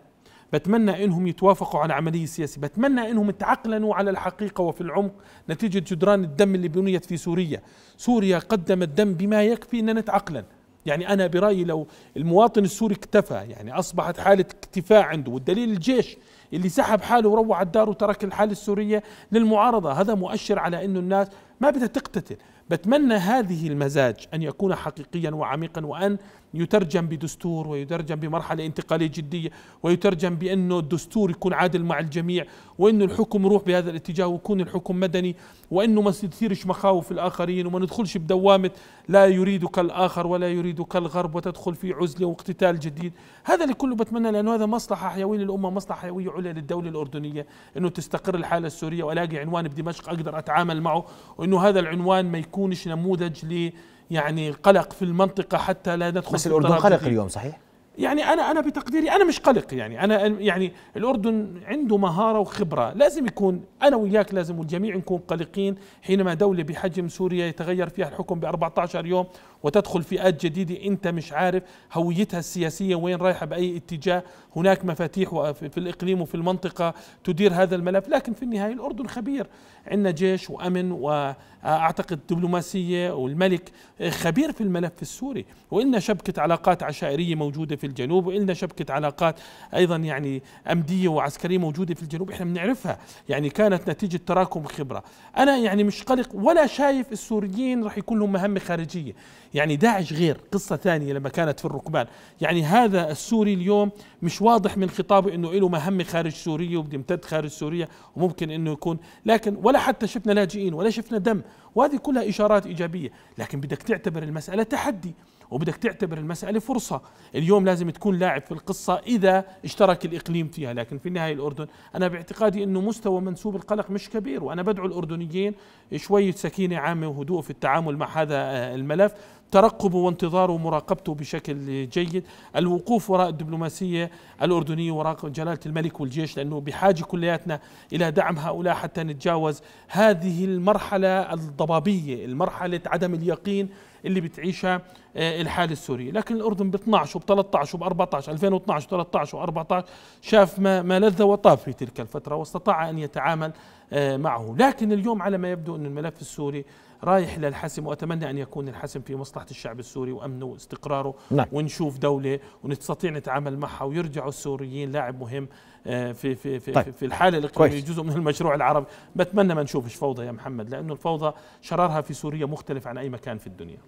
بتمنى إنهم يتوافقوا على عملية سياسية، بتمنى إنهم يتعقلنوا على الحقيقة وفي العمق نتيجة جدران الدم اللي بنيت في سوريا. سوريا قدمت دم بما يكفي أن نتعقلن، يعني أنا برأيي لو المواطن السوري اكتفى، يعني أصبحت حالة اكتفاء عنده، والدليل الجيش اللي سحب حاله وروح على الدار وترك الحالة السورية للمعارضة، هذا مؤشر على أنه الناس ما بدها تقتتل. بتمنى هذه المزاج أن يكون حقيقيا وعميقا، وأن يترجم بدستور، ويترجم بمرحلة انتقالية جدية، ويترجم بأنه الدستور يكون عادل مع الجميع، وأنه الحكم يروح بهذا الاتجاه، ويكون الحكم مدني، وأنه ما تصيرش مخاوف الآخرين، وما ندخلش بدوامة لا يريدك الآخر ولا يريدك الغرب وتدخل في عزلة واقتتال جديد. هذا اللي كله بتمنى، لأنه هذا مصلحة حيوية للأمة، مصلحة حيوية عليا للدولة الأردنية، أنه تستقر الحالة السورية وألاقي عنوان بدمشق أقدر أتعامل معه، وأنه هذا العنوان ما يكونش نموذج ل يعني قلق في المنطقة حتى لا ندخل. بس الأردن قلق اليوم صحيح؟ يعني أنا أنا بتقديري أنا مش قلق، يعني أنا يعني الأردن عنده مهارة وخبرة، لازم يكون أنا وياك لازم والجميع نكون قلقين حينما دولة بحجم سوريا يتغير فيها الحكم ب أربعة عشر يوم وتدخل فئات جديدة أنت مش عارف هويتها السياسية وين رايحة بأي اتجاه، هناك مفاتيح في الإقليم وفي المنطقة تدير هذا الملف، لكن في النهاية الأردن خبير، عندنا جيش وأمن وأعتقد دبلوماسية، والملك خبير في الملف السوري، وإلنا شبكة علاقات عشائرية موجودة في الجنوب، وإلنا شبكة علاقات أيضا يعني أمدية وعسكرية موجودة في الجنوب، إحنا بنعرفها، يعني كانت نتيجة تراكم خبرة. أنا يعني مش قلق ولا شايف السوريين رح يكون لهم مهمة خارجية، يعني داعش غير قصة ثانية لما كانت في الركبان، يعني هذا السوري اليوم مش واضح من خطابه انه له مهمة خارج سوريا وبده يمتد خارج سوريا وممكن انه يكون، لكن ولا حتى شفنا لاجئين ولا شفنا دم، وهذه كلها اشارات ايجابية، لكن بدك تعتبر المسألة تحدي وبدك تعتبر المسألة فرصة. اليوم لازم تكون لاعب في القصة إذا اشترك الإقليم فيها، لكن في النهاية الأردن أنا باعتقادي أنه مستوى منسوب القلق مش كبير، وأنا بدعو الأردنيين شوية سكينة عامة وهدوء في التعامل مع هذا الملف، ترقبه وانتظاره ومراقبته بشكل جيد، الوقوف وراء الدبلوماسية الأردنية وراء جلالة الملك والجيش، لأنه بحاجة كلياتنا إلى دعم هؤلاء حتى نتجاوز هذه المرحلة الضبابية، المرحلة عدم اليقين اللي بتعيشها الحالة السورية. لكن الأردن ب اثنعش وب ثلاثطعش وب أربعطعش ألفين واثنعش وثلاثطعش وأربعطعش شاف ما, ما لذ وطاب في تلك الفترة واستطاع أن يتعامل معه. لكن اليوم على ما يبدو أن الملف السوري رايح للحسم، وأتمنى أن يكون الحسم في مصلحة الشعب السوري وأمنه واستقراره. نعم. ونشوف دولة ونستطيع نتعامل معها ويرجعوا السوريين لاعب مهم في في في, طيب. في الحالة الاقليمية جزء من المشروع العربي. بتمنى ما نشوفش فوضى يا محمد، لأنه الفوضى شرارها في سوريا مختلف عن أي مكان في الدنيا.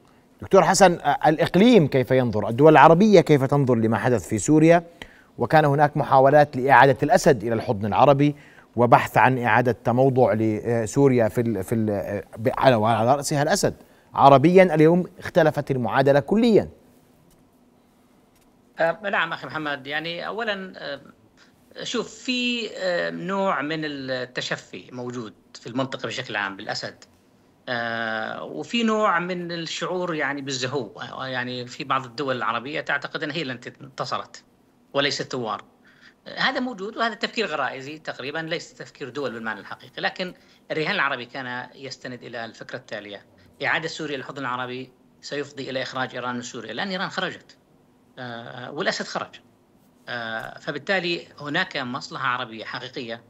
دكتور حسن، الإقليم كيف ينظر؟ الدول العربية كيف تنظر لما حدث في سوريا؟ وكان هناك محاولات لإعادة الأسد إلى الحضن العربي وبحث عن إعادة تموضع لسوريا في ال في ال على رأسها الأسد عربيا. اليوم اختلفت المعادلة كليا. نعم أخي محمد، يعني أولا شوف في نوع من التشفي موجود في المنطقة بشكل عام بالأسد، وفي نوع من الشعور يعني بالزهو. يعني في بعض الدول العربية تعتقد أن هي اللي انتصرت وليس الثوار. هذا موجود، وهذا تفكير غرائزي تقريبا، ليس تفكير دول بالمعنى الحقيقي. لكن الرهان العربي كان يستند الى الفكره التاليه: اعاده سوريا للحضن العربي سيفضي الى اخراج ايران من سوريا، لان ايران خرجت والاسد خرج. فبالتالي هناك مصلحه عربيه حقيقيه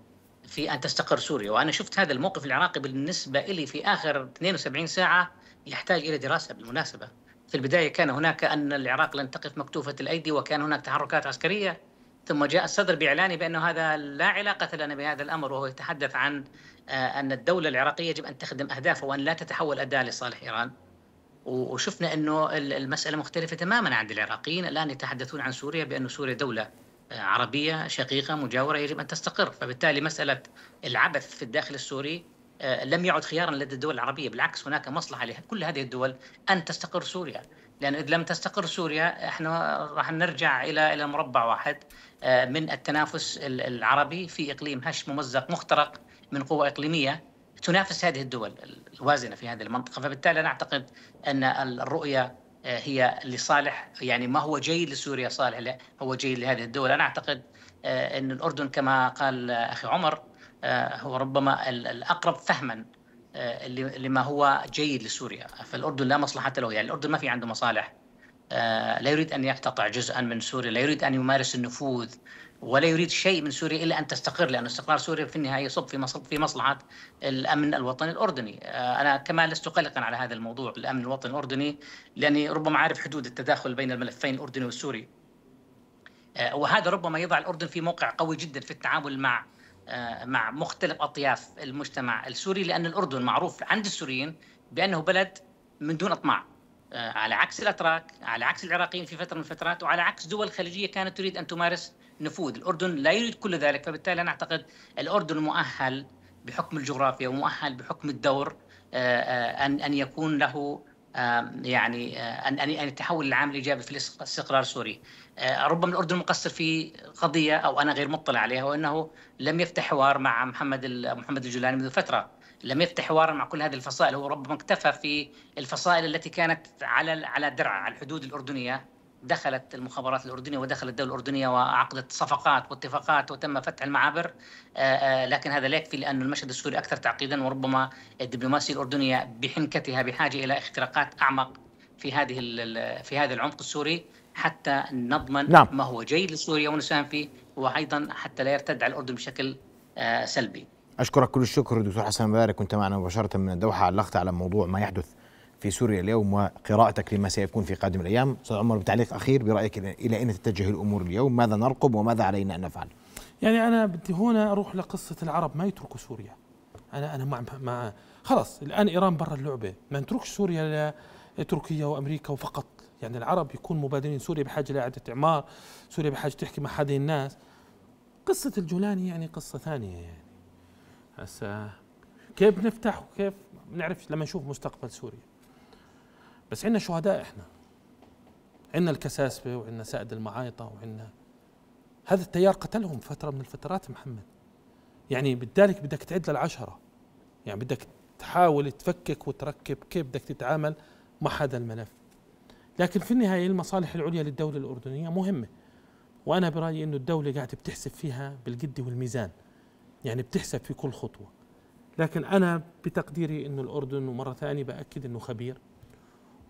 في ان تستقر سوريا. وانا شفت هذا الموقف العراقي بالنسبه لي في اخر اثنتين وسبعين ساعه يحتاج الى دراسه بالمناسبه. في البدايه كان هناك ان العراق لن تقف مكتوفه الايدي، وكان هناك تحركات عسكريه، ثم جاء الصدر بإعلانه بأنه هذا لا علاقة لنا بهذا الأمر، وهو يتحدث عن أن الدولة العراقية يجب أن تخدم أهدافها وأن لا تتحول أداة لصالح إيران. وشفنا أنه المسألة مختلفة تماما عند العراقيين، الآن يتحدثون عن سوريا بأن سوريا دولة عربية شقيقة مجاورة يجب أن تستقر. فبالتالي مسألة العبث في الداخل السوري لم يعد خيارا لدى الدول العربية، بالعكس هناك مصلحة لكل هذه الدول أن تستقر سوريا، لأن إذا لم تستقر سوريا احنا راح نرجع إلى إلى مربع واحد من التنافس العربي في إقليم هش ممزق مخترق من قوة إقليمية تنافس هذه الدول الوازنة في هذه المنطقة. فبالتالي أنا أعتقد أن الرؤية هي لصالح، يعني ما هو جيد لسوريا صالح لا هو جيد لهذه الدول. أنا أعتقد أن الأردن كما قال أخي عمر هو ربما الأقرب فهما لما هو جيد لسوريا. فالأردن لا مصلحة له، يعني الأردن ما في عنده مصالح، لا يريد أن يقتطع جزءا من سوريا، لا يريد أن يمارس النفوذ، ولا يريد شيء من سوريا إلا أن تستقر، لأن استقرار سوريا في النهاية يصب في مصلحة الأمن الوطني الأردني. أنا كما لست قلقا على هذا الموضوع بالأمن الوطني الأردني، لأني ربما عارف حدود التداخل بين الملفين الأردني والسوري، وهذا ربما يضع الأردن في موقع قوي جدا في التعامل مع مع مختلف أطياف المجتمع السوري، لأن الأردن معروف عند السوريين بأنه بلد من دون أطماع، على عكس الأتراك، على عكس العراقيين في فترة من الفترات، وعلى عكس دول خليجية كانت تريد أن تمارس نفوذ. الأردن لا يريد كل ذلك. فبالتالي أنا أعتقد الأردن مؤهل بحكم الجغرافيا ومؤهل بحكم الدور أن أن يكون له يعني أن أن يتحول العام الإيجابي في الاستقرار السوري. ربما الأردن مقصر في قضية أو أنا غير مطلع عليها، وأنه لم يفتح حوار مع محمد محمد الجولاني منذ فترة، لم يفتح حوارا مع كل هذه الفصائل، هو ربما اكتفى في الفصائل التي كانت على على درعا على الحدود الأردنية. دخلت المخابرات الأردنية ودخلت الدولة الأردنية وعقدت صفقات واتفاقات وتم فتح المعابر، لكن هذا لا يكفي، لأن المشهد السوري أكثر تعقيدا، وربما الدبلوماسية الأردنية بحنكتها بحاجة إلى اختراقات أعمق في هذه في هذا العمق السوري حتى نضمن نعم. ما هو جيد لسوريا ونساهم فيه، وأيضا حتى لا يرتد على الأردن بشكل سلبي. أشكرك كل الشكر دكتور حسن البلاري، كنت معنا مباشرة من الدوحة، علقت على موضوع ما يحدث في سوريا اليوم وقراءتك لما سيكون في قادم الأيام. أستاذ عمر، بتعليق أخير، برأيك إلى أين تتجه الأمور اليوم؟ ماذا نرقب وماذا علينا أن نفعل؟ يعني أنا بدي هنا أروح لقصة العرب ما يتركوا سوريا. أنا أنا مع مع خلاص الآن إيران برا اللعبة، ما نتركش سوريا لتركيا وأمريكا وفقط. يعني العرب يكون مبادرين، سوريا بحاجة لإعادة إعمار، سوريا بحاجة تحكي مع هذه الناس. قصة الجولاني يعني قصة ثانية، يعني هسا كيف نفتح وكيف بنعرف لما نشوف مستقبل سوريا. بس عندنا شهداء، احنا عندنا الكساسبة وعندنا سائد المعايطة وعندنا هذا التيار قتلهم فترة من الفترات محمد. يعني بالذلك بدك تعد للعشرة، يعني بدك تحاول تفكك وتركب كيف بدك تتعامل مع هذا الملف. لكن في النهاية المصالح العليا للدولة الأردنية مهمة، وأنا برأيي أنه الدولة قاعدة بتحسب فيها بالجد والميزان، يعني بتحسب في كل خطوة. لكن أنا بتقديري أنه الأردن، ومرة ثانية بأكد أنه خبير،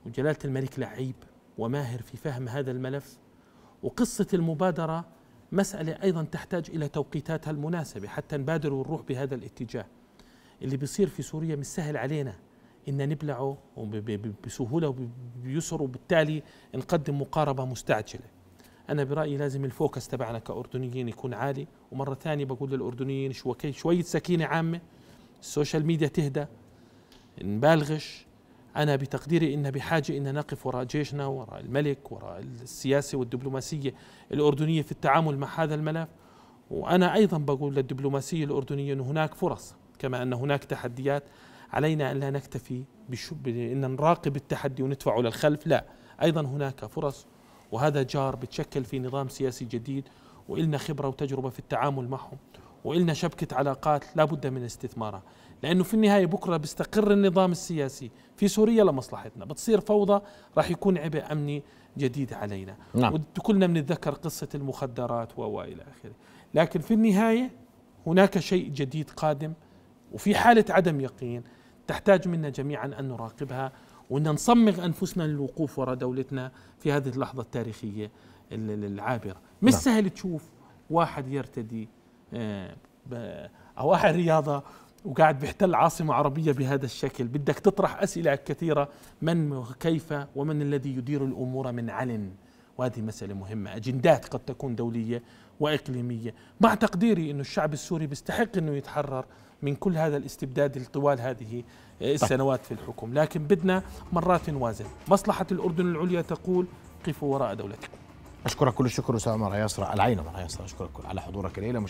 وجلالة الملك لعيب وماهر في فهم هذا الملف، وقصة المبادرة مسألة أيضا تحتاج إلى توقيتاتها المناسبة حتى نبادر ونروح بهذا الاتجاه. اللي بيصير في سوريا مش سهل علينا إن نبلعه بسهولة وبيسر، وبالتالي نقدم مقاربة مستعجلة. أنا برأيي لازم الفوكس تبعنا كأردنيين يكون عالي، ومرة ثانية بقول للأردنيين شوية سكينة عامة، السوشيال ميديا تهدى، نبالغش. أنا بتقديري إن بحاجة إن نقف وراء جيشنا، وراء الملك، وراء السياسة والدبلوماسية الأردنية في التعامل مع هذا الملف. وأنا أيضا بقول للدبلوماسية الأردنية أن هناك فرص كما أن هناك تحديات، علينا أن لا نكتفي بأن نراقب التحدي وندفعه للخلف، لا، أيضا هناك فرص، وهذا جار بتشكل في نظام سياسي جديد، وإلنا خبرة وتجربة في التعامل معهم، وإلنا شبكة علاقات لا بد من استثمارها، لأنه في النهاية بكرة بيستقر النظام السياسي في سوريا لمصلحتنا، بتصير فوضى، راح يكون عبء أمني جديد علينا. نعم. وكلنا بنتذكر قصة المخدرات وإلى آخره، لكن في النهاية هناك شيء جديد قادم، وفي حالة عدم يقين تحتاج منا جميعا أن نراقبها، وأن نصمغ أنفسنا للوقوف وراء دولتنا في هذه اللحظة التاريخية العابرة. مش سهل تشوف واحد يرتدي أو أحد رياضة وقاعد بيحتل عاصمة عربية بهذا الشكل، بدك تطرح أسئلة كثيرة، من وكيف ومن الذي يدير الأمور من علن، وهذه مسألة مهمة، أجندات قد تكون دولية وإقليمية. مع تقديري أن الشعب السوري بيستحق أنه يتحرر من كل هذا الاستبداد طوال هذه السنوات في الحكم، لكن بدنا مرات نوازن. مصلحة الأردن العليا تقول قفوا وراء دولتكم. أشكرك كل الشكر أستاذ عمر عياصرة، العين عمر عياصرة، أشكرك على حضورك الليلة.